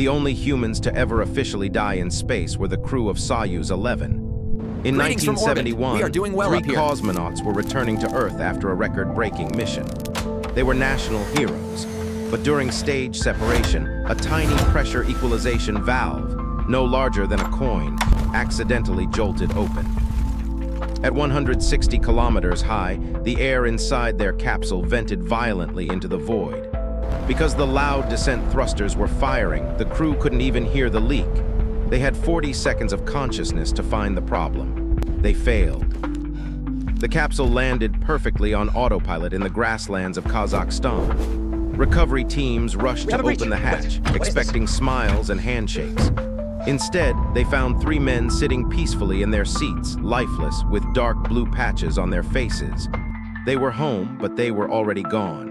The only humans to ever officially die in space were the crew of Soyuz 11. In 1971, three cosmonauts were returning to Earth after a record-breaking mission. They were national heroes, but during stage separation, a tiny pressure equalization valve, no larger than a coin, accidentally jolted open. At 160 kilometers high, the air inside their capsule vented violently into the void. Because the loud descent thrusters were firing, the crew couldn't even hear the leak. They had 40 seconds of consciousness to find the problem. They failed. The capsule landed perfectly on autopilot in the grasslands of Kazakhstan. Recovery teams rushed to open the hatch, expecting smiles and handshakes. Instead, they found three men sitting peacefully in their seats, lifeless, with dark blue patches on their faces. They were home, but they were already gone.